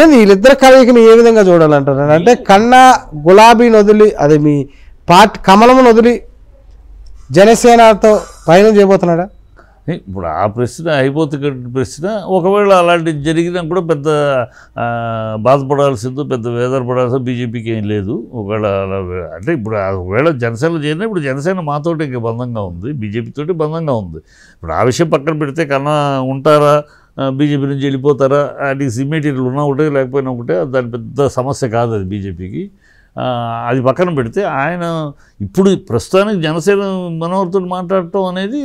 ఏంది వీళ్ళిద్దరు కలయికను ఏ విధంగా చూడాలంటారు అంటే కన్నా గులాబీని వదిలి అదే మీ పార్టీ కమలమును వదిలి జనసేనతో పైన చేయబోతున్నాడా? ఇప్పుడు ఆ ప్రశ్న అయిపోతున్న ప్రశ్న. ఒకవేళ అలాంటిది జరిగినా కూడా పెద్ద బాధపడాల్సిందో పెద్ద వేదనపడాల్సిందో బీజేపీకి ఏం లేదు. ఒకవేళ అంటే ఇప్పుడు ఒకవేళ జనసేన చేరినా ఇప్పుడు జనసేన మాతోటి ఇంకా బంధంగా ఉంది, బీజేపీతోటి బంధంగా ఉంది. ఇప్పుడు ఆ విషయం పక్కన పెడితే కన్నా ఉంటారా బీజేపీ నుంచి వెళ్ళిపోతారా అది సిమెటీరియల్ ఉన్నా ఒకటే లేకపోయినా ఒకటే దాని పెద్ద సమస్య కాదు అది బీజేపీకి. అది పక్కన పెడితే ఆయన ఇప్పుడు ప్రస్తుతానికి జనసేన మనోహర్తో మాట్లాడటం అనేది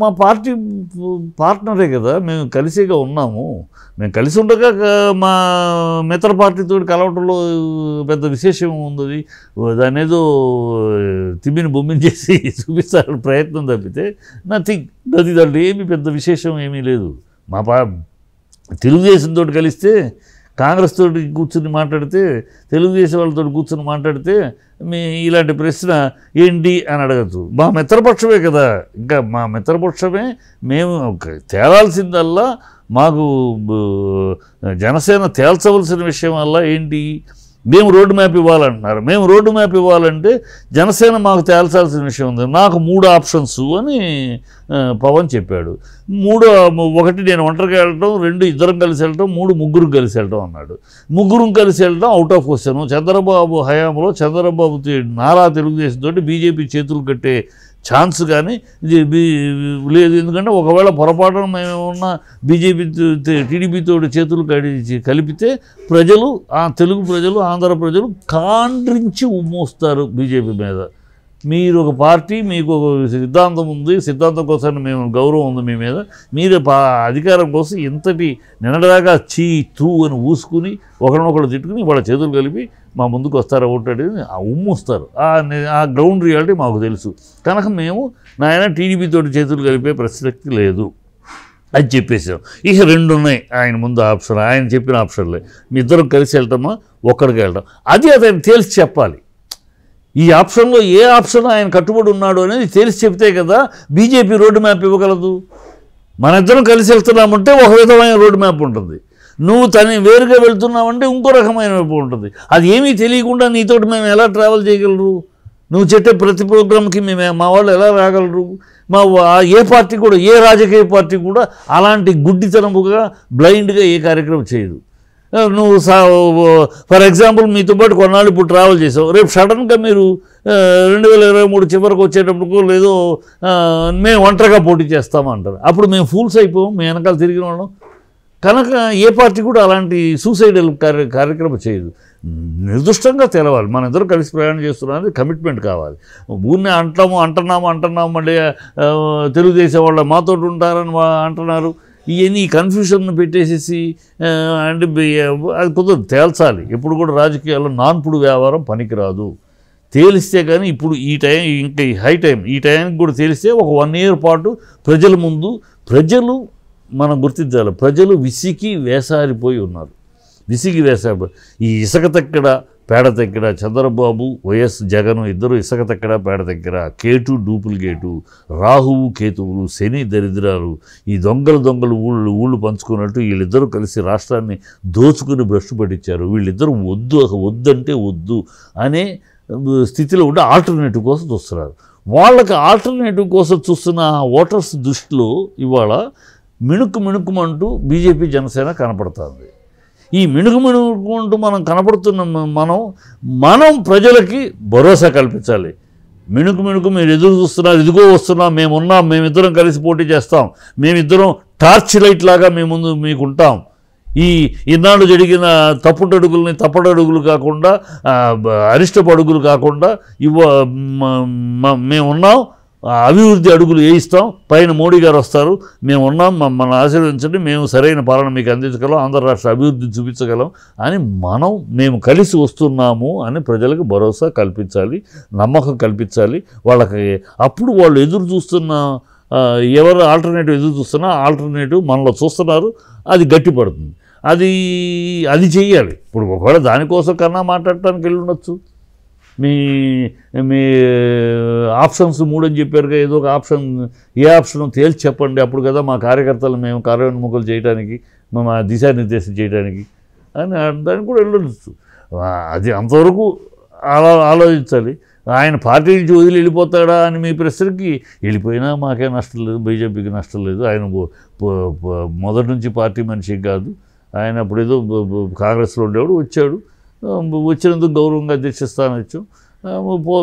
మా పార్టీ పార్ట్నరే కదా, మేము కలిసిగా ఉన్నాము, మేము కలిసి ఉండగా మా మిత్ర పార్టీతో కలవటంలో పెద్ద విశేషం ఉంది. దాని ఏదో తిమ్మిని బొమ్మిని చేసి చూపిస్తారని ప్రయత్నం తప్పితే నథింగ్, అది దాంట్లో ఏమీ పెద్ద విశేషం ఏమీ లేదు. మా తెలుగుదేశం తోటి కలిస్తే, కాంగ్రెస్ తోటి కూర్చుని మాట్లాడితే, తెలుగుదేశం వాళ్ళతో కూర్చుని మాట్లాడితే మీ ఇలాంటి ప్రశ్న ఏంటి అని అడగచ్చు. మా మిత్రపక్షమే కదా, ఇంకా మా మిత్రపక్షమే, మేము తేలాల్సిందల్లా మాకు జనసేన తేల్చవలసిన విషయం వల్ల ఏంటి, మేము రోడ్డు మ్యాప్ ఇవ్వాలంటున్నారు. మేము రోడ్డు మ్యాప్ ఇవ్వాలంటే జనసేన మాకు తేల్చాల్సిన విషయం ఉంది. నాకు 3 ఆప్షన్స్ అని పవన్ చెప్పాడు. 3 ఒకటి నేను ఒంటరిగా వెళ్ళటం, 2 ఇద్దరం కలిసి వెళ్ళటం, 3 ముగ్గురు కలిసి వెళ్ళటం అన్నాడు. ముగ్గురు కలిసి వెళ్ళడం అవుట్ ఆఫ్ క్వశ్చన్. చంద్రబాబు హయాంలో చంద్రబాబు నారా తెలుగుదేశంతో బీజేపీ చేతులు కట్టే ఛాన్స్ కానీ లేదు. ఎందుకంటే ఒకవేళ పొరపాటున మేమేమన్నా బీజేపీ టీడీపీతో చేతులు కలిపితే ప్రజలు, ఆ తెలుగు ప్రజలు, ఆంధ్ర ప్రజలు కాండ్రించి ఉమ్మోస్తారు బీజేపీ మీద. మీరు ఒక పార్టీ, మీకు ఒక సిద్ధాంతం ఉంది, సిద్ధాంతం కోసం మేము గౌరవం ఉంది మీ మీద, మీరు అధికారం కోసం ఇంతటి నిన్నటిదాకా చీ తూ అని ఊసుకుని ఒకరినొకరు తిట్టుకుని వాళ్ళ చేతులు కలిపి మా ముందుకు వస్తారా ఓటాడు ఉమ్మొస్తారు. ఆ గ్రౌండ్ రియాలిటీ మాకు తెలుసు కనుక మేము నాయన టీడీపీతో చేతులు కలిపే ప్రసక్తి లేదు అని చెప్పేసాం. ఇక 2 ఉన్నాయి ఆయన ముందు ఆప్షన్, ఆయన చెప్పిన ఆప్షన్లే, మీ ఇద్దరు కలిసి వెళ్ళటమా ఒక్కడికి వెళ్ళటం, అది అతను తేల్చి చెప్పాలి. ఈ ఆప్షన్లో ఏ ఆప్షన్ ఆయన కట్టుబడి ఉన్నాడు అనేది తెలిసి చెప్తే కదా బీజేపీ రోడ్డు మ్యాప్ ఇవ్వగలదు. మనిద్దరం కలిసి వెళ్తున్నామంటే ఒక విధమైన రోడ్డు మ్యాప్ ఉంటుంది, నువ్వు తను వేరుగా వెళ్తున్నావంటే ఇంకో రకమైన మ్యాప్ ఉంటుంది. అది ఏమీ తెలియకుండా నీతోటి మేము ఎలా ట్రావెల్ చేయగలరు? నువ్వు చెప్పే ప్రతి ప్రోగ్రామ్కి మేము మా వాళ్ళు ఎలా రాగలరు? మా ఏ పార్టీ కూడా, ఏ రాజకీయ పార్టీ కూడా అలాంటి గుడ్డితనముగా బ్లైండ్గా ఏ కార్యక్రమం చేయదు. నువ్వు ఫర్ ఎగ్జాంపుల్ మీతో పాటు కొన్నాళ్ళు ఇప్పుడు ట్రావెల్ చేసావు, రేపు సడన్గా మీరు 2023 చివరికి వచ్చేటప్పుడు లేదో మేము ఒంటరిగా పోటీ చేస్తామంటారు, అప్పుడు మేము ఫూల్స్ అయిపోయాం, మేము వెనకాల తిరిగిన వాళ్ళం. కనుక ఏ పార్టీ కూడా అలాంటి సూసైడల్ కార్యక్రమం చేయదు. నిర్దిష్టంగా తెలవాలి, మన ఇద్దరు కలిసి ప్రయాణం చేస్తున్నామని కమిట్మెంట్ కావాలి. ఊరిని అంటున్నాము అంటే తెలుగుదేశం వాళ్ళ మాతో ఉంటారని అంటున్నారు, ఇవన్నీ కన్ఫ్యూషన్ పెట్టేసేసి అంటే అది కొంచెం తేల్చాలి. ఎప్పుడు కూడా రాజకీయాల్లో నాన్పుడు వ్యాపారం పనికిరాదు, తేలిస్తే కానీ ఇప్పుడు ఈ టైం ఇంకా ఈ హై టైం, ఈ టైంకి కూడా తేలిస్తే ఒక 1 year పాటు ప్రజల ముందు ప్రజలు మనం గుర్తించాలి. ప్రజలు విసికి వేసారిపోయి ఉన్నారు, విసిగి వేసారిపోయి ఈ ఇసుక తక్కడ పేడ తక్కడ, చంద్రబాబు వైఎస్ జగన్ ఇద్దరు ఇసుక తక్కడ పేడ తక్కడ, కేటు డూప్లికేటు, రాహువు కేతువులు, శని దరిద్రాలు, ఈ దొంగలు ఊళ్ళు పంచుకున్నట్టు వీళ్ళిద్దరూ కలిసి రాష్ట్రాన్ని దోచుకుని భ్రష్టు పట్టించారు. వీళ్ళిద్దరూ వద్దంటే వద్దు అనే స్థితిలో ఉండి ఆల్టర్నేటివ్ కోసం చూస్తున్నారు. వాళ్ళకి ఆల్టర్నేటివ్ కోసం చూస్తున్న ఓటర్స్ దృష్టిలో ఇవాళ మిణుకుమంటూ బీజేపీ జనసేన కనపడుతుంది. ఈ మిణుకుమంటూ మనం కనపడుతున్న మనం ప్రజలకి భరోసా కల్పించాలి. మీరు ఎదురు చూస్తున్నారు, ఇదిగో వస్తున్నాం, మేమున్నాం, మేమిద్దరం కలిసి పోటీ చేస్తాం, మేమిద్దరం టార్చ్ లైట్ లాగా మీ ముందు మీకుంటాం, ఈ ఇన్నాళ్ళు జరిగిన తప్పుటడుగుల్ని తప్పటడుగులు కాకుండా అరిష్టపు అడుగులు కాకుండా మేమున్నాం, అభివృద్ధి అడుగులు వేయిస్తాం, పైన మోడీ గారు వస్తారు, మేము ఉన్నాం, మమ్మల్ని ఆశీర్వదించండి, మేము సరైన పాలన మీకు అందించగలం, ఆంధ్ర రాష్ట్ర అభివృద్ధిని చూపించగలం అని మేము కలిసి వస్తున్నాము అని ప్రజలకు భరోసా కల్పించాలి, నమ్మకం కల్పించాలి వాళ్ళకి. అప్పుడు వాళ్ళు ఎదురు చూస్తున్న ఎవరు ఆల్టర్నేటివ్ ఎదురు చూస్తున్నా ఆల్టర్నేటివ్ మనలో చూస్తున్నారు, అది గట్టిపడుతుంది. అది చేయాలి. ఇప్పుడు ఒకవేళ దానికోసం కన్నా మాట్లాడటానికి వెళ్ళి ఉండొచ్చు, మీ ఆప్షన్స్ 3 అని చెప్పారుగా, ఏదో ఒక ఆప్షన్ ఏ ఆప్షన్ తేల్చి చెప్పండి, అప్పుడు కదా మా కార్యకర్తలు మేము కార్యోన్ముఖులు చేయడానికి, మా దిశానిర్దేశం చేయడానికి అని దానికి కూడా వెళ్ళొచ్చు. అది అంతవరకు ఆలోచించాలి. ఆయన పార్టీలు వదిలి వెళ్ళిపోతాడా అని మీ ప్రశ్నకి, వెళ్ళిపోయినా మాకే నష్టం లేదు, బీజేపీకి నష్టం లేదు. ఆయన మొదటి నుంచి పార్టీ మనిషి కాదు. ఆయన అప్పుడు ఏదో కాంగ్రెస్లో ఉండేవాడు, వచ్చాడు, వచ్చినందుకు గౌరవంగా అధ్యక్ష స్థానం ఇచ్చాం.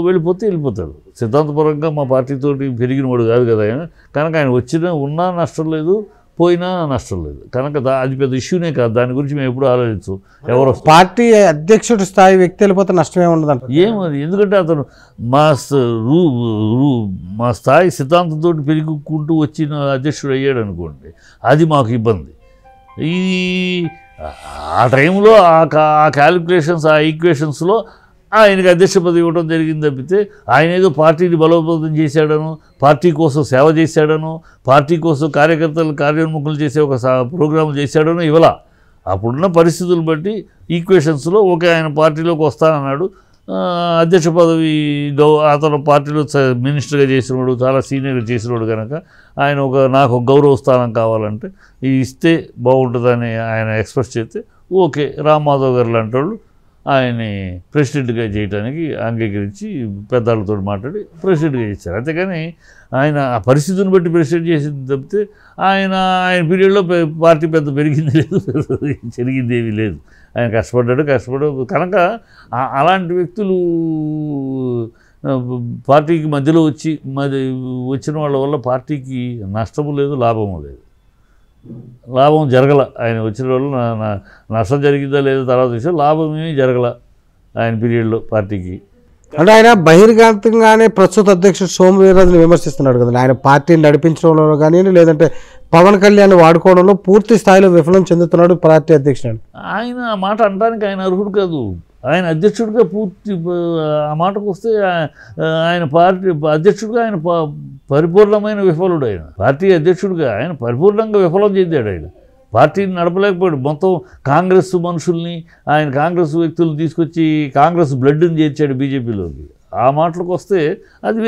వెళ్ళిపోతే వెళ్ళిపోతాడు. సిద్ధాంతపరంగా మా పార్టీతో పెరిగిన వాడు కాదు కదా ఆయన. కనుక ఆయన వచ్చినా ఉన్నా నష్టం లేదు, పోయినా నష్టం లేదు. కనుక అది పెద్ద ఇష్యూనే కాదు. దాని గురించి మేము ఎప్పుడు ఆలోచించు. ఎవరు పార్టీ అధ్యక్షుడి స్థాయి వ్యక్తి వెళ్ళిపోతే నష్టమే ఉండదు. ఏమది, ఎందుకంటే అతను మా స్థాయి సిద్ధాంతంతో పెరుగుకుంటూ వచ్చిన అధ్యక్షుడు అయ్యాడు అనుకోండి, అది మాకు ఇబ్బంది. ఈ ఆ టైంలో ఆ క్యాలిక్యులేషన్స్, ఆ ఈక్వేషన్స్లో ఆయనకు అధ్యక్ష పదవి ఇవ్వడం జరిగింది తప్పితే, ఆయన ఏదో పార్టీని బలోపేతం చేశాడను, పార్టీ కోసం సేవ చేశాడను, పార్టీ కోసం కార్యకర్తలు కార్యోన్ముఖులు చేసే ఒక ప్రోగ్రాం చేశాడను ఇవాళ. అప్పుడున్న పరిస్థితులు బట్టి ఈక్వేషన్స్లో ఓకే, ఆయన పార్టీలోకి వస్తానన్నాడు, అధ్యక్ష పదవి అతను పార్టీలో మినిస్టర్గా చేసినవాడు, చాలా సీనియర్గా చేసినవాడు. కనుక ఆయన నాకు గౌరవ స్థానం కావాలంటే ఇస్తే బాగుంటుందని ఆయన ఎక్స్ప్రెస్ చేస్తే ఓకే, రామ్మాధవ్ గారు లాంటి వాళ్ళు ఆయన్ని ప్రెసిడెంట్గా చేయడానికి అంగీకరించి పెద్దలతో మాట్లాడి ప్రెసిడెంట్గా చేశారు. అంతేకాని ఆయన ఆ పరిస్థితిని బట్టి ప్రెసిడెంట్ చేసింది తప్పితే ఆయన పీరియడ్లో పార్టీ పెద్ద పెరిగింది లేదు, జరిగింది ఏమీ లేదు. ఆయన కష్టపడ్డాడు. కనుక అలాంటి వ్యక్తులు పార్టీకి మధ్యలో వచ్చిన వాళ్ళ వల్ల పార్టీకి నష్టము లేదు, లాభము లేదు. లాభం జరగల, ఆయన వచ్చిన వాళ్ళు నష్టం జరిగిందా లేదా తర్వాత విషయం, లాభం ఏమీ జరగల ఆయన పీరియడ్లో పార్టీకి. అంటే ఆయన బహిర్గతంగానే ప్రస్తుత అధ్యక్షుడు సోము వీర్రాజుని విమర్శిస్తున్నాడు కదా, ఆయన పార్టీని నడిపించడంలో కానీ లేదంటే పవన్ కళ్యాణ్ వాడుకోవడంలో పూర్తి స్థాయిలో విఫలం చెందుతున్నాడు పార్టీ అధ్యక్షుడు. ఆయన ఆ మాట అనడానికి ఆయన అర్హుడు కాదు. ఆయన అధ్యక్షుడిగా పూర్తి ఆ మాటకు వస్తే ఆయన పార్టీ అధ్యక్షుడిగా ఆయన పరిపూర్ణమైన విఫలుడు. ఆయన పార్టీ అధ్యక్షుడిగా ఆయన పరిపూర్ణంగా విఫలం చెందాడు. ఆయన పార్టీని నడపలేకపోయాడు. మొత్తం కాంగ్రెస్ మనుషుల్ని, ఆయన కాంగ్రెస్ వ్యక్తులను తీసుకొచ్చి కాంగ్రెస్ బ్లడ్ని చేర్చాడు బీజేపీలోకి. ఆ మాటలకు వస్తే అది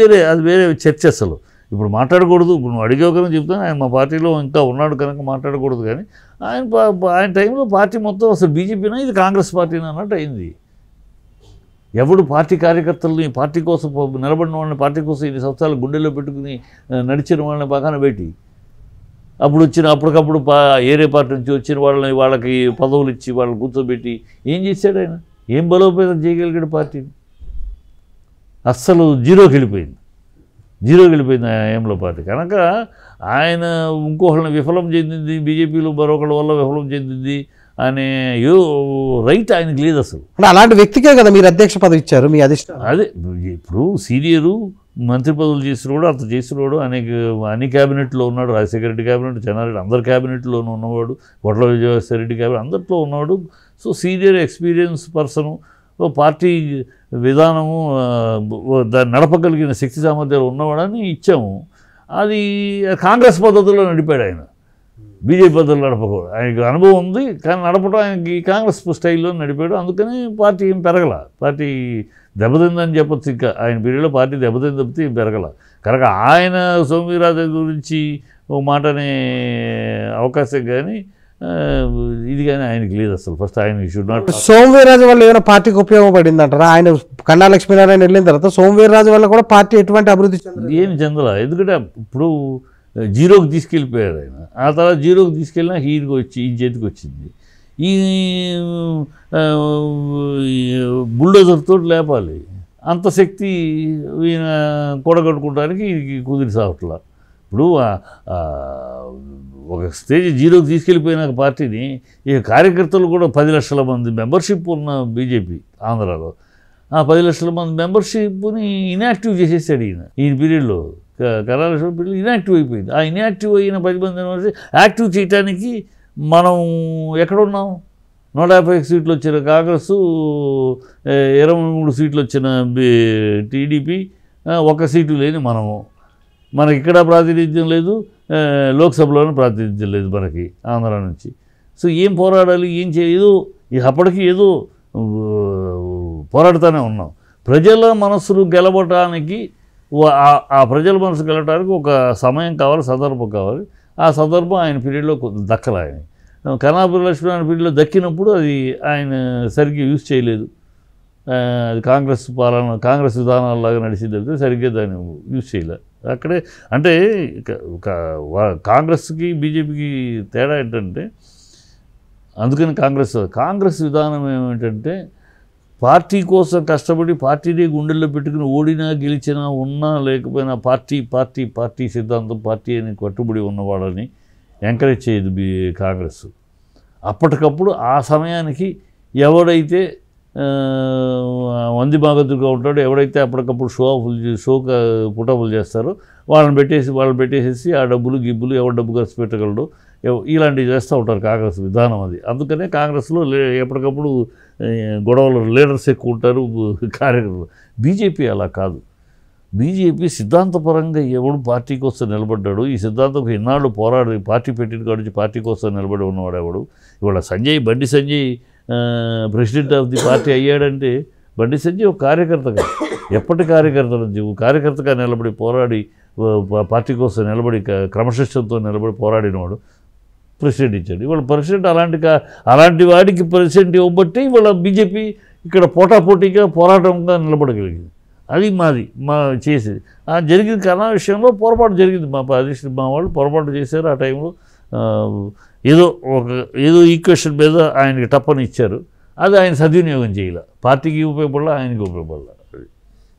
వేరే చర్చ. అసలు ఇప్పుడు మాట్లాడకూడదు. ఇప్పుడు నువ్వు అడిగేవకని చెప్తాను, ఆయన మా పార్టీలో ఇంకా ఉన్నాడు కనుక మాట్లాడకూడదు. కానీ ఆయన టైంలో పార్టీ మొత్తం అసలు బీజేపీనా, ఇది కాంగ్రెస్ పార్టీనా అన్నట్టు అయింది. ఎవడు పార్టీ కార్యకర్తల్ని, పార్టీ కోసం నిలబడిన వాళ్ళని, పార్టీ కోసం ఇన్ని సంవత్సరాలు గుండెల్లో పెట్టుకుని నడిచిన వాళ్ళని పక్కన పెట్టి, అప్పటికప్పుడు ఏరే పార్టీ నుంచి వచ్చిన వాళ్ళకి పదవులు ఇచ్చి వాళ్ళని కూర్చోబెట్టి ఏం చేశాడు ఆయన? ఏం బలోపేతం చేయగలిగాడు పార్టీని? అస్సలు జీరోకి వెళ్ళిపోయింది ఆయన ఏంలో పార్టీ. కనుక ఆయన ఇంకొకళ్ళని విఫలం చెందింది, బీజేపీలో మరొకళ్ళ వల్ల విఫలం చెందింది అనే రైట్ ఆయనకు లేదు అసలు. అంటే అలాంటి వ్యక్తికే కదా మీరు అధ్యక్ష పదవి ఇచ్చారు. మీ అధిష్ట అదే ఇప్పుడు సీనియరు మంత్రి పదవులు చేసినవాడు, అంత చేసినవాడు, అన్ని క్యాబినెట్లో ఉన్నాడు. రాజశేఖర రెడ్డి క్యాబినెట్, జనారెడ్డి, అందరి క్యాబినెట్లోనూ ఉన్నవాడు, గొట్ల విజయసాయి రెడ్డి క్యాబినెట్, అందరిలో ఉన్నవాడు. So senior experience person, party విధానము దాన్ని నడపగలిగిన శక్తి సామర్థ్యాలు ఉన్నవాడని ఇచ్చాము. అది కాంగ్రెస్ పద్ధతుల్లో నడిపాడు ఆయన, బీజేపీ పద్ధతులు నడపకూడదు. ఆయనకు అనుభవం ఉంది కానీ నడపడం ఆయనకి కాంగ్రెస్ స్టైల్లో నడిపాడు. అందుకని పార్టీ ఏం పెరగల, పార్టీ దెబ్బతిందని చెప్పచ్చు. ఇంకా ఆయన పీరియడ్లో పార్టీ దెబ్బతిని తప్పితే ఏం పెరగల. కనుక ఆయన సోము వీర్రాజు గురించి ఓ మాటనే అవకాశం కానీ ఇది కానీ ఆయనకి లేదు అసలు. ఫస్ట్ ఆయన షుడ్ నాట్. సోము వీర్రాజు వల్ల ఏమైనా పార్టీకి ఉపయోగపడింది అంటారా? ఆయన కన్నా లక్ష్మీనారాయణ వెళ్ళిన తర్వాత సోము వీర్రాజు వల్ల కూడా పార్టీ ఎటువంటి అభివృద్ధి ఏమి చెందలా. ఎందుకంటే ఇప్పుడు జీరోకి తీసుకెళ్ళిపోయారు ఆయన. ఆ తర్వాత జీరోకి తీసుకెళ్ళినా ఈ చేతికి వచ్చింది. ఈ బుల్డోజర్తో లేపాలి, అంత శక్తి ఈయన కూడగట్టుకోవడానికి కుదిరి సావట్లా. ఇప్పుడు ఒక స్టేజ్ జీరోకి తీసుకెళ్ళిపోయిన పార్టీని ఈ కార్యకర్తలు కూడా 10 లక్షల మంది మెంబర్షిప్ ఉన్న బీజేపీ ఆంధ్రాలో ఆ 10 లక్షల మంది మెంబర్షిప్ని ఇన్యాక్టివ్ చేసేసాడు ఈయన పీరియడ్లో. కళాశాల పీరియడ్ ఇన్యాక్టివ్ అయిపోయింది. ఆ ఇన్యాక్టివ్ అయిన 10 మంది యాక్టివ్ చేయడానికి మనం ఎక్కడున్నాం? 150 సీట్లు వచ్చిన కాంగ్రెస్, 23 సీట్లు వచ్చిన టీడీపీ, 1 సీటు లేని మనము. మనకి ఇక్కడ ప్రాతినిధ్యం లేదు, లోక్సభలోనూ ప్రాతినిధ్యం లేదు మనకి ఆంధ్ర నుంచి. సో ఏం పోరాడాలి, ఏం చేయదు? అప్పటికి ఏదో పోరాడుతూనే ఉన్నాం. ప్రజల మనసులు గెలవటానికి, ఆ ప్రజల మనసు గెలవడానికి ఒక సమయం కావాలి, సందర్భం కావాలి. ఆ సందర్భం ఆయన పీరియడ్లో దక్కల. ఆయన కర్ణాపురం లక్ష్మీనారాయణ పీఠలో దక్కినప్పుడు అది ఆయన సరిగ్గా యూజ్ చేయలేదు. అది కాంగ్రెస్ పాలన, కాంగ్రెస్ విధానాలలాగా నడిచింది అయితే సరిగ్గా దాన్ని యూజ్ చేయలేదు. అక్కడే అంటే కాంగ్రెస్కి బీజేపీకి తేడా ఏంటంటే, అందుకని కాంగ్రెస్ విధానం ఏమిటంటే పార్టీ కోసం కష్టపడి పార్టీని గుండెల్లో పెట్టుకుని ఓడినా గెలిచినా ఉన్నా లేకపోయినా పార్టీ పార్టీ పార్టీ సిద్ధాంతం, పార్టీ అని కట్టుబడి ఉన్నవాళ్ళని ఎంకరేజ్ చేయదు కాంగ్రెస్. అప్పటికప్పుడు ఆ సమయానికి ఎవడైతే మంది బాగతుగా ఉంటాడో, ఎవడైతే అప్పటికప్పుడు షోకు పుటాపులు చేస్తారో వాళ్ళని పెట్టేసేసి ఆ డబ్బులు గిబ్బులు ఎవరి డబ్బు ఖర్చు పెట్టగలడు ఇలాంటివి చేస్తూ ఉంటారు కాంగ్రెస్ విధానం. అది అందుకనే కాంగ్రెస్లో ఎప్పటికప్పుడు గొడవలు, లీడర్స్ ఎక్కువ ఉంటారు, కార్యకర్తలు. బీజేపీ అలా కాదు. బీజేపీ సిద్ధాంతపరంగా ఎవడు పార్టీ కోసం నిలబడ్డాడు, ఈ సిద్ధాంతం ఇన్నాళ్ళు పోరాడు, పార్టీ పెట్టిన కాడి పార్టీ కోసం నిలబడి ఉన్నవాడు ఎవడు. ఇవాళ Bandi Sanjay president of the party అయ్యాడంటే బండి సంజయ్ ఒక కార్యకర్తగా, ఎప్పటి కార్యకర్త నుంచి కార్యకర్తగా నిలబడి పోరాడి, పార్టీ కోసం నిలబడి, క్రమశిక్షణతో నిలబడి పోరాడినవాడు ప్రెసిడెంట్ ఇచ్చాడు. ఇవాళ ప్రెసిడెంట్ అలాంటి వాడికి ప్రెసిడెంట్ ఇవ్వబట్టి ఇవాళ బీజేపీ ఇక్కడ పోటాపోటీగా, పోరాటంగా నిలబడగలిగింది. అది మా చేసేది. ఆ జరిగిన కళా విషయంలో పొరపాటు జరిగింది. మా వాళ్ళు పొరపాటు చేశారు. ఆ టైంలో ఏదో ఈక్వేషన్ మీద ఆయనకి టప్పని ఇచ్చారు. అది ఆయన సద్వినియోగం చేయాల, పార్టీకి ఉపయోగపడాల, ఆయనకి ఉపయోగపడాల.